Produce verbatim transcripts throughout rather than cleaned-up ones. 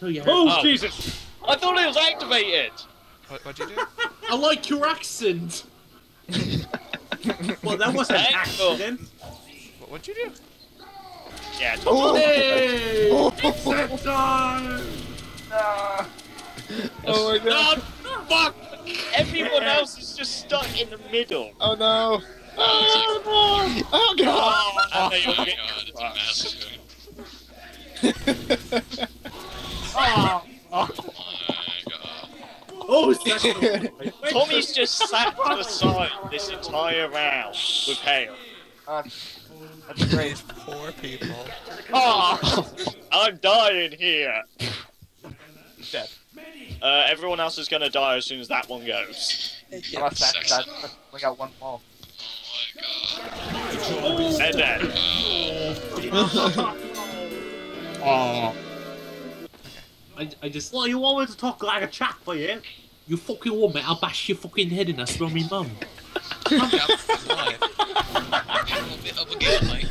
Oh, yeah. Oh, oh, Jesus! I thought it was activated! What, what'd you do? I like your accent! Well, that was an accident. What, what'd you do? Yeah, it's oh, hey! Oh, Inception! Oh, oh my god! Oh, fuck! Everyone else is just stuck in the middle. Oh no! Oh, oh, no. Oh god! Oh, oh god, it's a massacre. Oh, oh. Oh my god. Oh, Saxton! Tommy's just sat to the side this entire round with Hale. Uh, I've raised four people. Oh, I'm dying here. Dead. Uh, everyone else is gonna die as soon as that one goes. Yeah, oh, that's that, that, we got one more. Oh my god. They're dead. Oh. I, I just. Well, you wanted to talk like a chap, were you? You fucking woman, I'll bash your fucking head in. That's from me mum. Up again, like.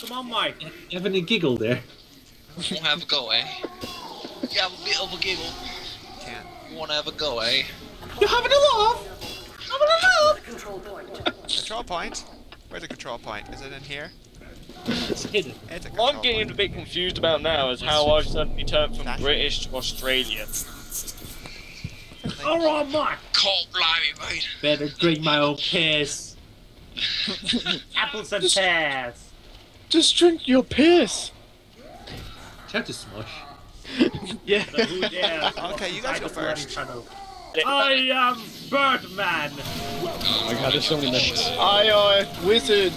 Come on, Mike. You're having a giggle there. Wanna have a go, eh? You have a bit of a giggle. Can't. Wanna have a go, eh? You're having a laugh. Having a laugh. Control point. Where's the control point? Is it in here? It's hidden. It's a what I'm getting point. a bit confused about now is how I've suddenly turned from That's British to Australian. Alright, Mike! Cold blimey, mate! Better drink my own piss! Apples and pears! Just drink your piss! Try to smush. Yeah. So who dares? Okay, you guys go first. I am Birdman! Oh my god, there's so many members. I am Wizard!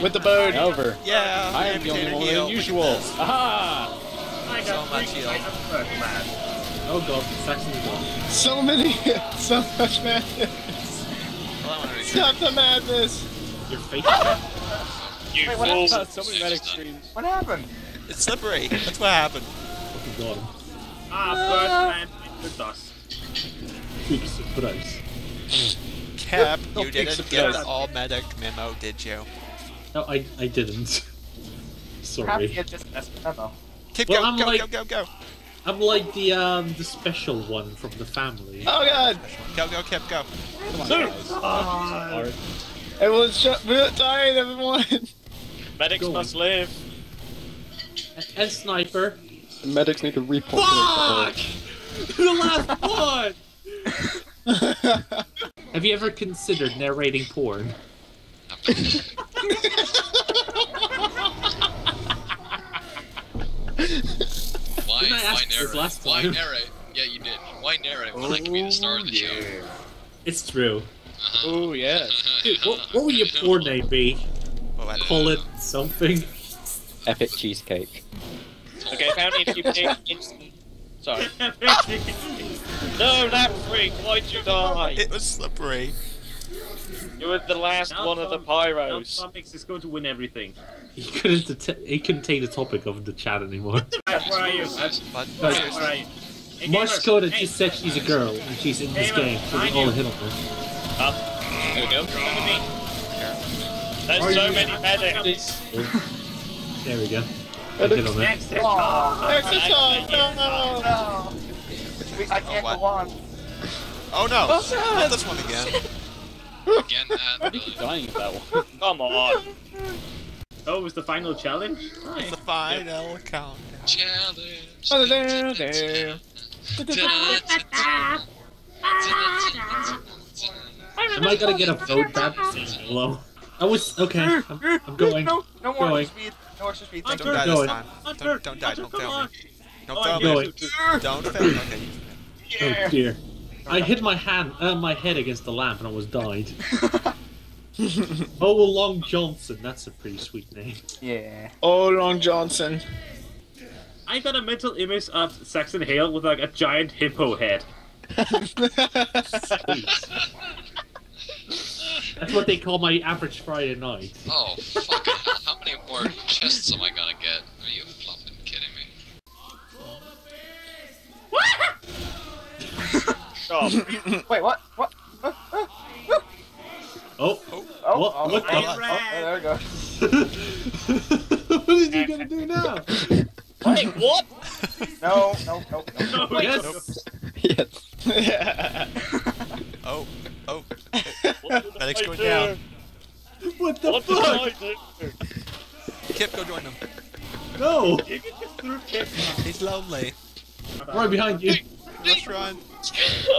With the bird! Over. Yeah, I am going more than usual. Aha! I got so much heal. Birdman. Oh god, Saxton Hale. So many, so much madness. Well, stop the madness! Your face. You Wait, fool! Oh, so many medic streams. What happened? It's slippery. That's what happened. Fucking got him. Ah, Birdman with us. Big surprise. Cap, you no, didn't get an all medic memo, did you? No, I, I didn't. Sorry. Cap, just memo. Keep well, going, go, like... go, go, go, go. I'm like the um the special one from the family. Oh god! Go go Kip go! Come on, guys. Uh, everyone's we're dying, everyone. Medics go must on. live. A and sniper. The medics need to repopulate. Fuck! The last one. Have you ever considered narrating porn? Why, I why narrate? Last why narrate? Yeah, you did. Why narrate when oh, I can be the star of the yeah. show? It's true. Uh-huh. Oh, yeah. Dude, what, what would your poor name be? Well, Call it something. Epic Cheesecake. Okay, apparently if you pick... It's... Sorry. No, that freak, why'd you die? It was slippery. You were the last now one Tom, of the pyros. Topics is going to win everything. He couldn't. He couldn't take the topic of the chat anymore. Where are you? Marsh Coda just said she's a girl and she's in this game, so we all hit on her. Up. There we go. There's so many medics. There we go. I hit on her. Exercise! No, no, no. I can't go on. Oh no! Not this one again. Again, that. I think you're dying at that one. Come on. Oh, it was the final challenge? Nice. It's the final yep. countdown. Challenge. Da -da -da -da. Am I gonna get a vote back? Hello? I was. Okay. I'm, I'm going. No, no more going. speed. No more speed. Don't die this time. Don't, don't die. Don't fail me. Don't fail me. Don't fail me. Okay. Yeah. Oh dear. I hit my hand, uh, my head against the lamp, and I almost died. Oh, Long Johnson. That's a pretty sweet name. Yeah. Oh, Long Johnson. I got a mental image of Saxton Hale with like a giant hippo head. That's what they call my average Friday night. Oh, fucking! How many more chests am I gonna get? Are you fluffing kidding me? Wait, what? What? Uh, uh, uh. Oh! Oh! Oh! Oh, what oh, the? Right. Oh, there we go. What is he gonna do now? Wait, what? No! No! No! No! No. Yes! Nope. Yes! Yeah. Oh! Oh! Medic's going down. What the what fuck? Kip, go join him. No! He's lonely. Right behind you. Let's run.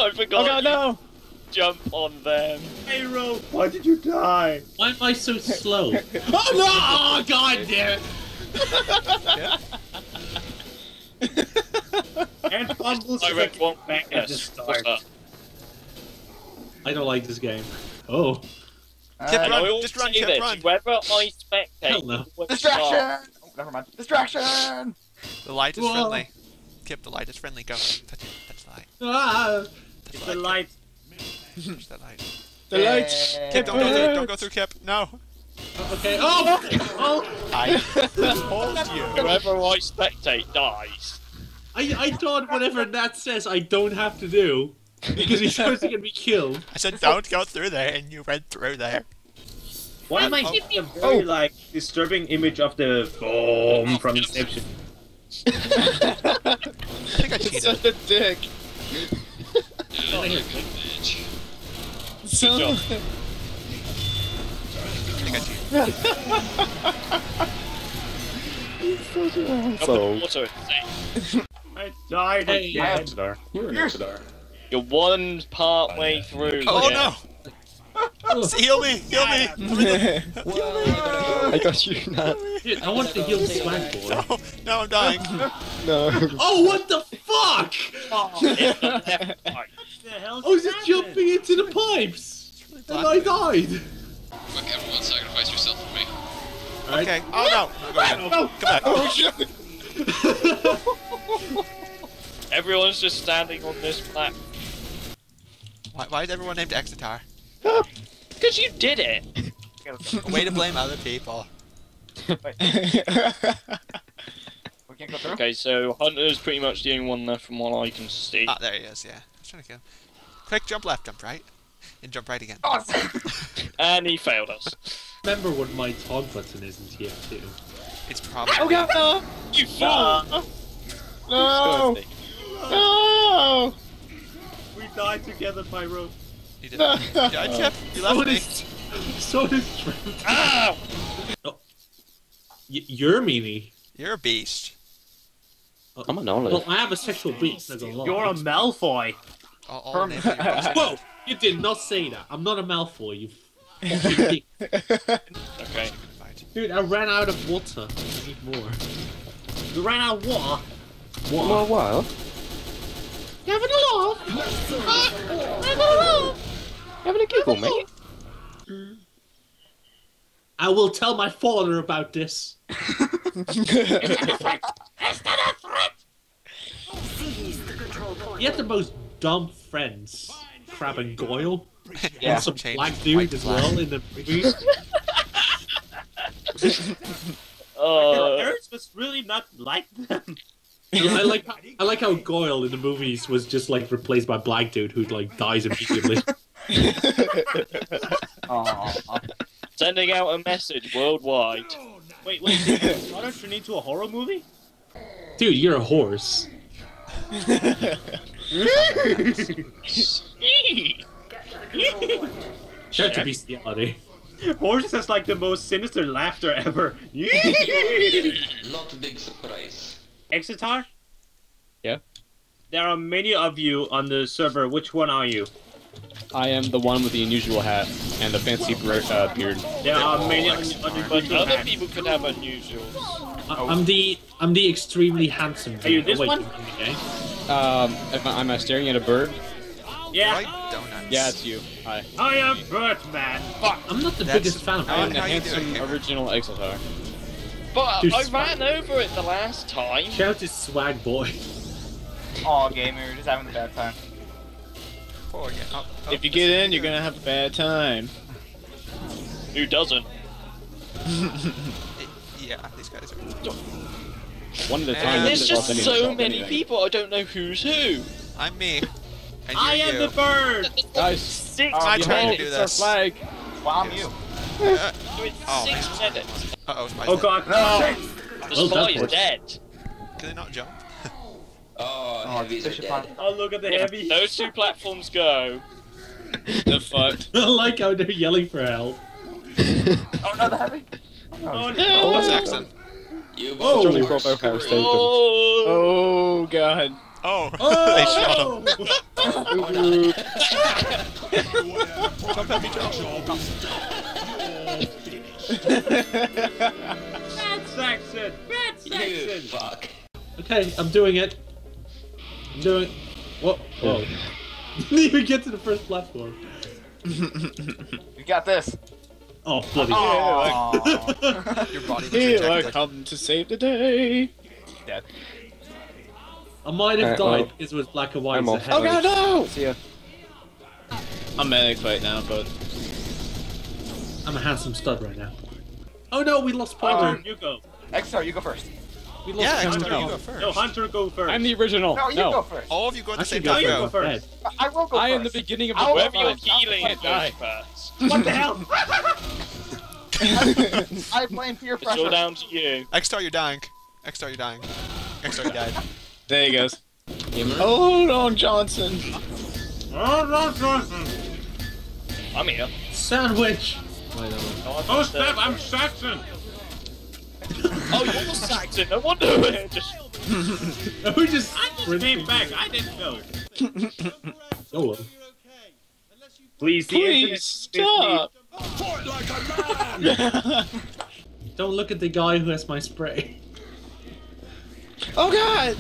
I forgot. Oh God, no! Jump on them. Hey, Ro, why did you die? Why am I so slow? Oh no! Oh God damn it! Yeah. And fumbles. I read one back and just start. I don't like this game. Oh. Uh, Kip, run. Just run, Kip, run. Wherever I spectate. No. Distraction! Oh, never mind. Distraction! The light is Whoa. friendly. Kip, the light is friendly. Go. Touch, touch the light. Ah! Touch the light. Touch the light. The light. Yeah. Kip, don't go through. Don't go through, Kip. No. Okay. Oh! Oh! I told you. Whoever I spectate dies. I I thought whatever Nat says, I don't have to do. Because he's supposed to get me killed. I said don't go through there, and you ran through there. Why am I oh, getting a very, oh. like, disturbing image of the bomb from Inception? I think I cheated. Such a dick. Oh, you're a good bitch. So... Good job. I think I cheated. He's such an asshole. So... I died again. You're an Exitar. You're one part way through. Oh yeah. No! Heal me! Heal me! I got you, Nat. Dude, I want to heal Swag Boy. No, no, I'm dying. No. Oh, what the fuck! Oh, what the hell? I was just jumping into the pipes! And I died! Fuck, everyone sacrifice yourself for me. Right. Okay. Oh no! No! Come back. Oh shit! Everyone's just standing on this platform. Why, why is everyone named Exitar? Because you did it! Way to blame other people. We can't go through? Okay, so Hunter's pretty much the only one left from what I can see. Ah, there he is, yeah. I was trying to kill him. Quick, jump left, jump right. And jump right again. And he failed us. Remember what my tog button is in T F two. It's probably... Oh, God, no! You fool! No! No! We died together, Pyro. You did. No. You died, Kip. You left so me. Is, so is Trent. Ow! Oh. Y you're meanie. You're a beast. Oh. I'm an only. Well, I have a sexual beast. That's a lot. You're a Malfoy. I'll, I'll name you. Whoa! You did not say that. I'm not a Malfoy. You fucking dick. Okay. Dude, I ran out of water. I need more. You ran out of water? What? Well, well. You having a laugh? Ah, having a laugh? Having a giggle, mate? Mm. I will tell my father about this. He had the most dumb friends. Crab and Goyle. Yeah. And some Change. black dude as well in the movie. uh... Parents must really not like them. I like how, I like how Goyle in the movies was just like replaced by black dude who like dies immediately. Sending out a message worldwide. Wait, wait, why don't you need to a horror movie? Dude, you're a horse. Shut your bestiality. Horses has like the most sinister laughter ever. Not a big surprise. Exitar? Yeah? There are many of you on the server. Which one are you? I am the one with the unusual hat and the fancy uh, beard. There They're are many unusual Other hats. people could have unusual. I I'm the I'm the extremely handsome dude. Are you this oh, wait, one? Okay. Um, if I, am I staring at a bird? Yeah. Yeah, it's you. Hi. I am Birdman. Fuck. I'm not the That's biggest fan of I am the handsome original Exitar. But Dude, I ran over it the last time. Shout is Swag Boy. Aw, gamer, you're just having a bad time. Oh, yeah. oh, oh, if you get in, you're gonna have a bad time. Who doesn't? Yeah, these guys are. One at a time. There's just any, so many anything. people. I don't know who's who. I'm me. And I am you. the bird. Guys, oh, my turn to do this. It's our flag. Bomb you. Uh, oh, six man. Uh oh, oh god, dead. No! The well, spy is dead. Can they not jump? Oh, oh, heavies are dead. Oh, look at the yeah, heavy. Those two platforms go. The fuck? I like how they're yelling for help. Oh no, the heavy. Oh no! Oh, that's Saxton. You both oh, are screwed. Oh. oh god. Oh, oh. They shot him. Oh, no. Don't let me jump. Bad Saxton! Bad Saxton! Fuck. Okay, I'm doing it. I'm doing it. Whoa. Whoa. Didn't even get to the first platform. You got this. Oh, bloody hell. Your body was here I come to save the day. Dead. I might have right, died well, because it was black and white. Ahead. Oh god, no! See ya. I'm manic right now, but I'm a handsome stud right now. Oh no, we lost Pointer. Um, you go. Exitar, you go first. We lost yeah, Hunter. Hunter. You go first. No, Hunter, go first. I'm the original. No, you no. go first. All of you go at the same time. Go first. I will go first. I am the beginning of the web. You're healing and die first. What the hell? I blame peer pressure. It's all down to you. Exitar, you're dying. Exitar, you're dying. Exitar, you died. There he goes. Hold on, Johnson. Hold on, Johnson. I'm here. Sandwich. Oh, oh step, I'm Saxton. Oh, you're Saxton. No wonder we're just. We just. I just came back. I didn't know. Oh well. Please, please stop. Don't look at the guy who has my spray. Oh god.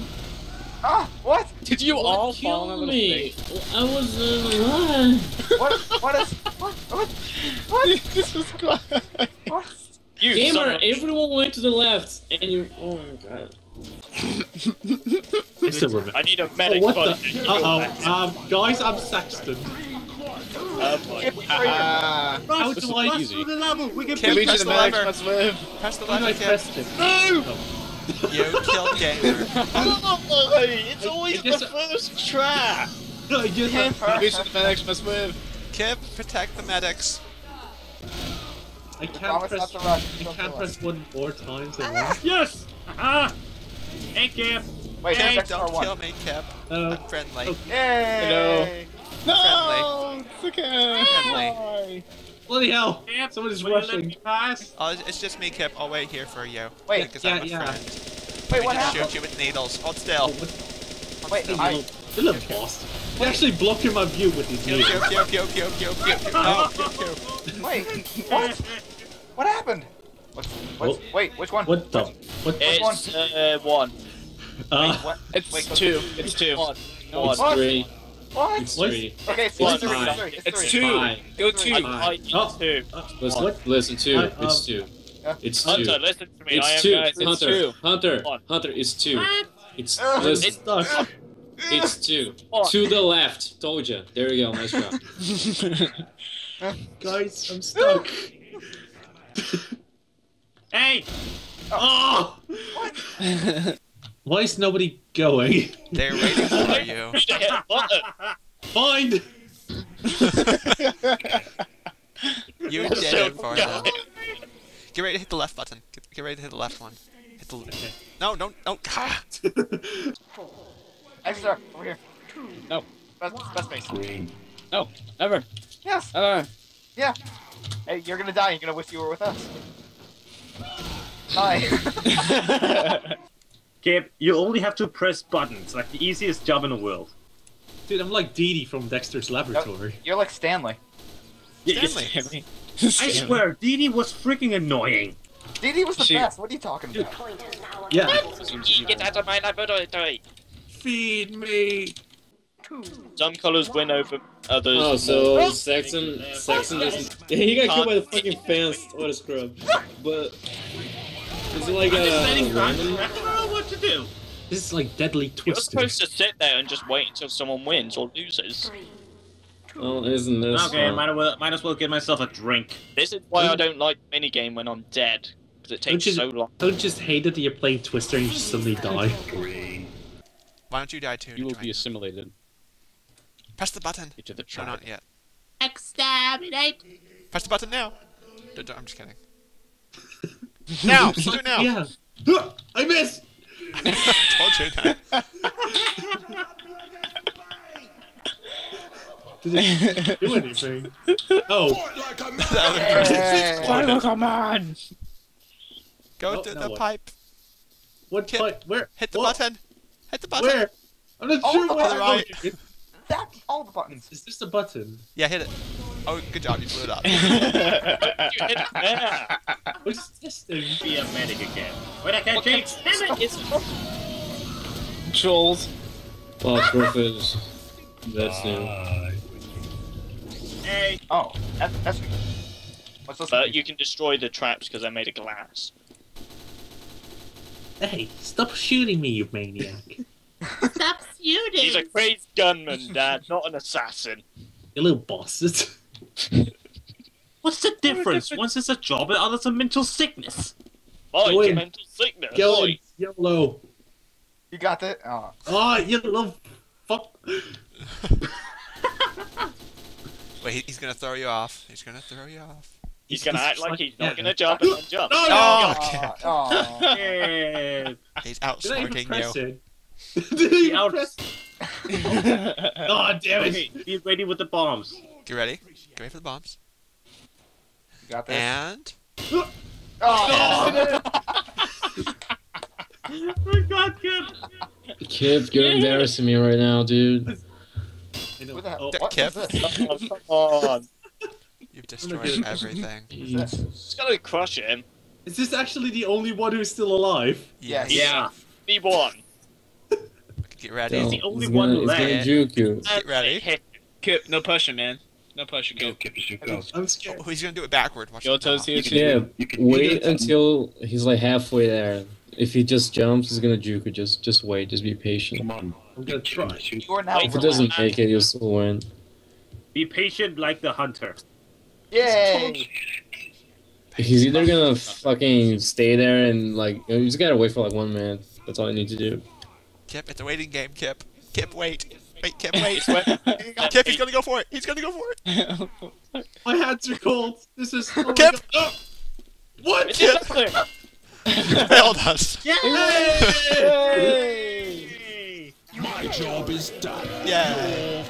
Ah, what? Did you what all fall in me? I was alive. Uh, what? What is? What? What? What? This is quite... What? You gamer, everyone went to the left, and you. Oh my god. I need a medic. Oh, what the? Uh oh, um, guys, I'm Saxton. Oh my god. How do I use it? We can Can't press the, the lever. Press the lever. Press the lever. No. You killed Gamer. It's always it the first trap! No, you yeah, the medics must live. Kip, protect the medics. I can't press, I can't can't press one more times at once. Yes! Aha! Hey Kip! Wait, hey, Kip, don't kill me, Kip. Uh, I'm friendly. Okay. Hey. Hello. No! Friendly. It's okay. Friendly. Bloody hell! Kip, someone is rushing. Oh, it's just me, Kip. I'll wait here for you. Wait, because yeah, I'm a yeah. friend. Wait, I what happened? I just shoot you with needles. Hold still. Oh, wait, still. I... They look lost. They actually blocking my view with these needles. Kip, Kip, Kip, Kip, Kip, Kip. Oh, Kip, Kip. Wait, what? What happened? What's, what's, what? Wait, which one? What the? What, it's which one? Uh, one. Uh, wait, what? It's wait, two. It's two. One. No, it's one. Three. What? It's three. Okay, so it's, it's, three. Three. it's, it's three. two. Five. Go two. I need oh. two. Listen, listen two. I, um, it's two. Yeah. It's two. Hunter, listen to me. It's I am two. Guys. Hunter. It's two. Hunter. Hunter. Hunter is two. It's uh, listen. It's, uh, it's two. Uh, to the left. Told you. There you go. Nice job. Guys, I'm stuck. Hey! Oh! oh. What? Why is nobody going? They're waiting for you. Fine! You did it for them. Get ready to hit the left button. Get, get ready to hit the left one. Hit the okay. No, don't, don't. Exitar, over here. No. Best, best base. Green. No, never. Yes. Never. Yeah. Hey, you're gonna die. You're gonna wish you were with us. Hi. Gabe, you only have to press buttons, like the easiest job in the world. Dude, I'm like Didi from Dexter's Laboratory. You're like Stanley. Yeah, Stanley. I swear, Didi was freaking annoying. Didi was the she... best, what are you talking Dude. about? Yeah. What? Get out of my laboratory. Feed me. Some colors win over others. Oh, so Saxton, Saxton isn't... He got killed by the fucking fans. What a scrub. But... Is it like I'm just letting random... I don't know what to do. This is like deadly Twister. You're supposed to sit there and just wait until someone wins or loses. Well, isn't this Okay, fun? might as well might as well give myself a drink. This is why I don't like minigame when I'm dead. Because it takes just, so long. Don't just hate it that you're playing Twister and you just suddenly die. Why don't you die too? You will be assimilated. Press the button. Get to the no, not yet. Exterminate! Press the button now. D d I'm just kidding. Now, do it now. Yeah. I missed. I told you that. Did it do anything? Oh. Fight like a man. Go oh, to the what? pipe. What Kip, pipe? Where? Hit the what? button. Hit the button. Where? I'm not all sure where I'm right. going. That's all the buttons. Is this the button? Yeah, hit it. Oh, good job. You blew it up. You hit it there. What's this thing? Be a medic again. Wait, I can't change. Damn it. It's... Trolls. Phosphorus. That's new. Hey. Oh, that, that's weird. What's this? But uh, you can destroy the traps because I made a glass. Hey, stop shooting me, you maniac. Stop shooting! He's a crazed gunman, Dad, not an assassin. You little bastard. What's the difference? One's just a job and others a mental sickness. Oh, it's a mental sickness. Go in, yellow. You got that? Oh, oh you little fuck. Wait, he's gonna throw you off. He's gonna throw you off. He's, he's gonna act like, like he's not yeah. gonna jump and then jump. No, no, oh, okay. Oh, yeah. He's outsmarting you. Did he out? God damn it! He's ready with the bombs. You ready? Get ready for the bombs. You got this. And. Oh! Oh. Oh God, Kip! Kip, you're embarrassing me right now, dude. What the hell? Oh, what Kip? Come on! You've destroyed everything. Just gotta crush him. Is this actually the only one who's still alive? Yes. Yeah. The one. Get ready. He's the only he's one gonna, left. He's gonna juke you. Get ready. Kip, no pressure, man. No pressure, go. Kip, Kip, go. I'm scared. Oh, he's gonna do it backward. Watch it. Yeah, wait until he's like halfway there. If he just jumps, he's gonna juke you. Just, just wait. Just be patient. Come on. I'm gonna try. If it doesn't make it, you'll still win. Be patient like the hunter. Yay! He's either gonna fucking stay there and like, you just gotta wait for like one minute. That's all you need to do. Kip, it's a waiting game, Kip. Kip, wait. Wait, Kip, wait. Kip, he's gonna go for it. He's gonna go for it. My hands are cold. This is... Oh Kip! Oh. What, Kip? You failed us. Yay! Yay! My job is done. Yeah.